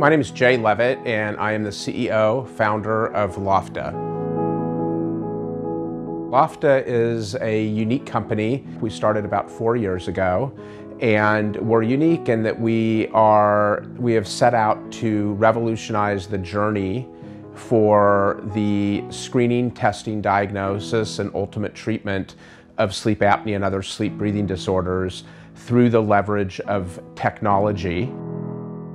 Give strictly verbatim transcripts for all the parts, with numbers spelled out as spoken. My name is Jay Levitt, and I am the C E O, founder of Lofta. Lofta is a unique company. We started about four years ago, and we're unique in that we are we have set out to revolutionize the journey for the screening, testing, diagnosis, and ultimate treatment of sleep apnea and other sleep breathing disorders through the leverage of technology.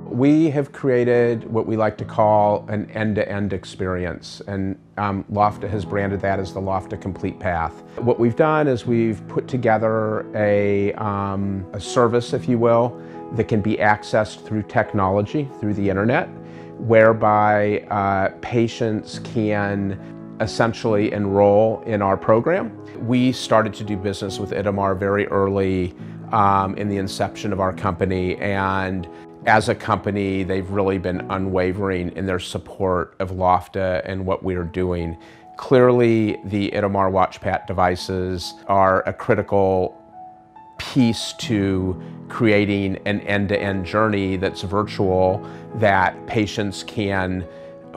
We have created what we like to call an end-to-end experience, and um, Lofta has branded that as the Lofta Complete Path. What we've done is we've put together a, um, a service, if you will, that can be accessed through technology, through the internet, whereby uh, patients can essentially enroll in our program. We started to do business with Itamar very early um, in the inception of our company, and as a company, they've really been unwavering in their support of Lofta and what we are doing. Clearly, the Itamar WatchPat devices are a critical piece to creating an end-to-end journey that's virtual, that patients can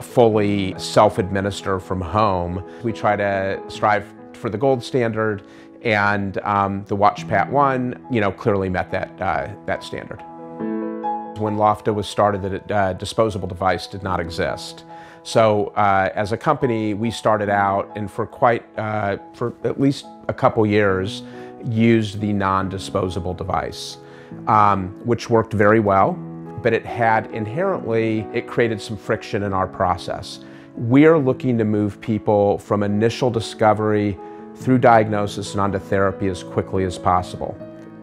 fully self-administer from home. We try to strive for the gold standard, and um, the WatchPat One, you know, clearly met that, uh, that standard. When Lofta was started, the uh, disposable device did not exist. So uh, as a company, we started out and for quite, uh, for at least a couple years, used the non-disposable device, um, which worked very well, but it had inherently, it created some friction in our process. We're looking to move people from initial discovery through diagnosis and onto therapy as quickly as possible.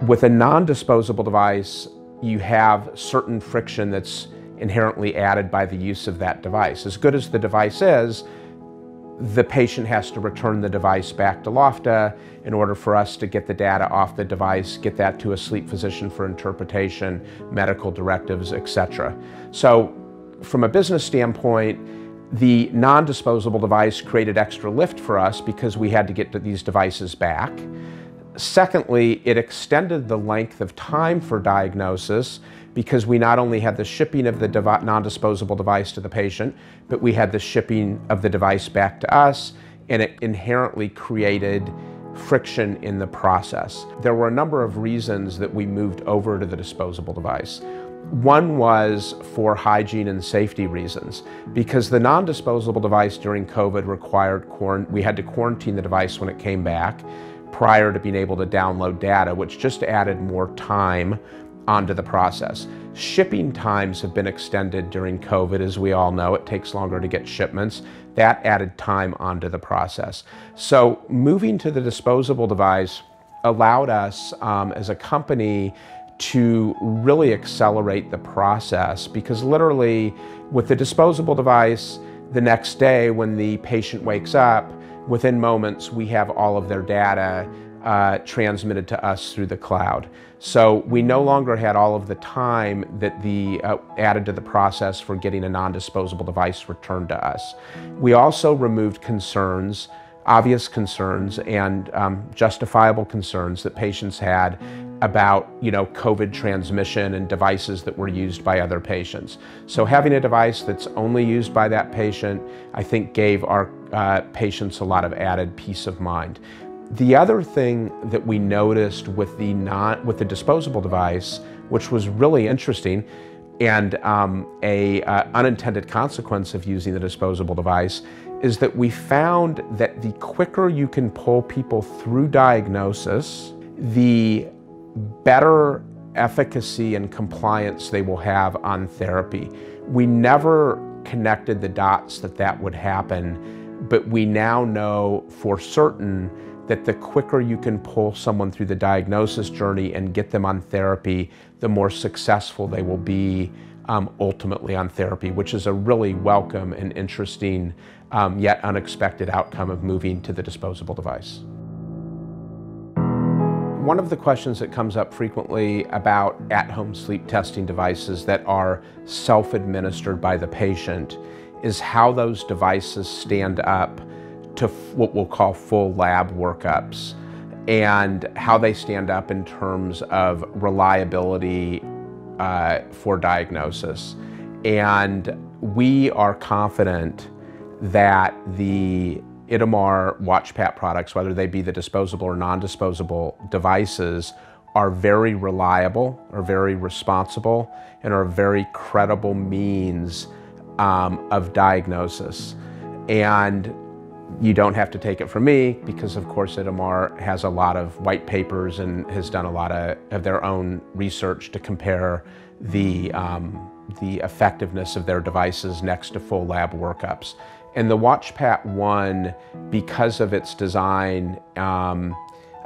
With a non-disposable device, you have certain friction that's inherently added by the use of that device. As good as the device is, the patient has to return the device back to Lofta in order for us to get the data off the device, get that to a sleep physician for interpretation, medical directives, et cetera. So from a business standpoint, the non-disposable device created extra lift for us because we had to get these devices back. Secondly, it extended the length of time for diagnosis because we not only had the shipping of the non-disposable device to the patient, but we had the shipping of the device back to us, and it inherently created friction in the process. There were a number of reasons that we moved over to the disposable device. One was for hygiene and safety reasons, because the non-disposable device during COVID required, we had to quarantine the device when it came back, prior to being able to download data, which just added more time onto the process. Shipping times have been extended during COVID, as we all know. It takes longer to get shipments. That added time onto the process. So moving to the disposable device allowed us um, as a company to really accelerate the process, because literally with the disposable device, the next day when the patient wakes up, within moments, we have all of their data uh, transmitted to us through the cloud. So we no longer had all of the time that the uh, added to the process for getting a non-disposable device returned to us. We also removed concerns, obvious concerns and um, justifiable concerns that patients had about, you know, COVID transmission and devices that were used by other patients. So having a device that's only used by that patient, I think gave our uh, patients a lot of added peace of mind. The other thing that we noticed with the, not, with the disposable device, which was really interesting, and um, a uh, unintended consequence of using the disposable device, is that we found that the quicker you can pull people through diagnosis, the better efficacy and compliance they will have on therapy. We never connected the dots that that would happen, but we now know for certain that the quicker you can pull someone through the diagnosis journey and get them on therapy, the more successful they will be um, ultimately on therapy, which is a really welcome and interesting um, yet unexpected outcome of moving to the disposable device. One of the questions that comes up frequently about at-home sleep testing devices that are self-administered by the patient is how those devices stand up to what we'll call full lab workups, and how they stand up in terms of reliability uh, for diagnosis. And we are confident that the Itamar WatchPat products, whether they be the disposable or non-disposable devices, are very reliable, are very responsible, and are a very credible means um, of diagnosis. And you don't have to take it from me, because of course Itamar has a lot of white papers and has done a lot of, of their own research to compare the, um, the effectiveness of their devices next to full lab workups. And the WatchPat One, because of its design um,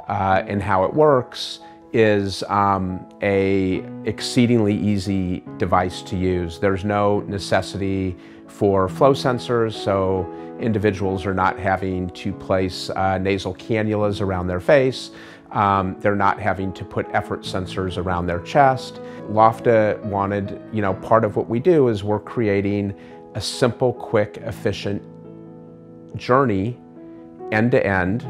uh, and how it works, is um, a exceedingly easy device to use. There's no necessity for flow sensors, so individuals are not having to place uh, nasal cannulas around their face. Um, they're not having to put effort sensors around their chest. Lofta wanted, you know, part of what we do is we're creating a simple, quick, efficient journey end to end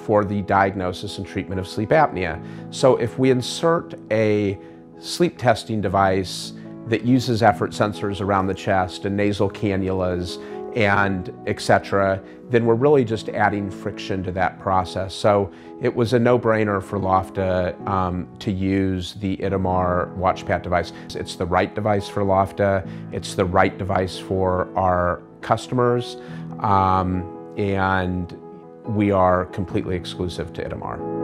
for the diagnosis and treatment of sleep apnea. So if we insert a sleep testing device that uses effort sensors around the chest and nasal cannulas and et cetera, then we're really just adding friction to that process. So it was a no-brainer for Lofta um, to use the Itamar WatchPat device. It's the right device for Lofta. It's the right device for our customers. Um, and we are completely exclusive to Itamar.